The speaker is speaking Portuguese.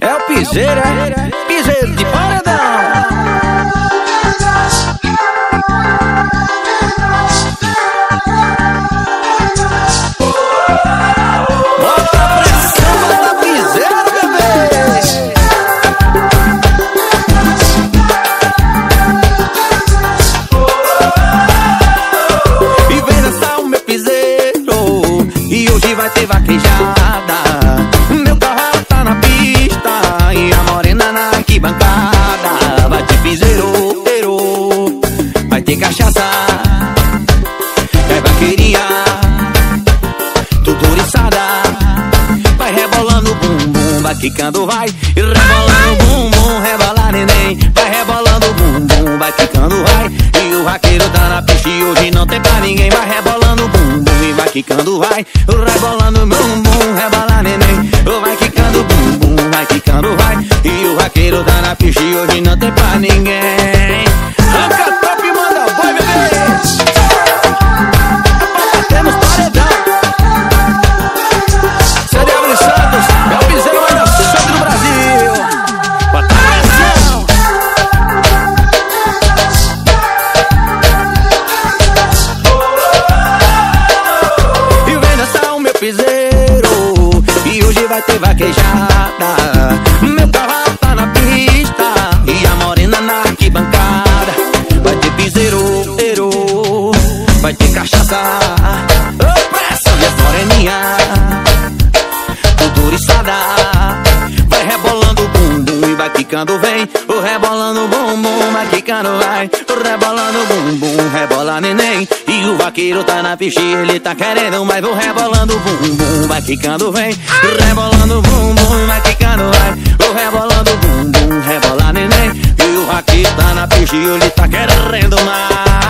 É o piseira, piseiro de cachaça, é vaqueirinha, tudo oriçada. Vai rebolando o bumbum, vai quicando, vai rebolando o bumbum, rebola neném. Vai rebolando o bumbum, vai quicando, vai. E o vaqueiro tá na pista e hoje não tem pra ninguém. Vai rebolando o bumbum e vai quicando, vai rebolando o bumbum, rebola neném. Vai quicando o bumbum, vai quicando, vai. E o vaqueiro tá na pista e hoje não tem pra ninguém. Vaquejada, meu cavalo tá na pista e a morena na arquibancada. Vai ter piseiro, erô, vai ter cachaça. Pressão de moreninha, tudo oriçada. Vai rebolando o bumbum e vai quicando, vem. O rebolando o bumbum, vai quicando, vai. O rebolando o bumbum, rebola neném. E o vaqueiro tá na pista, ele tá querendo, mas vou rebolando o bumbum, vai quicando, vem. Rebolando o bumbum, vai quicando, vai. O rebolando o bumbum, rebola neném. E o vaqueiro tá na pista, ele tá querendo mais.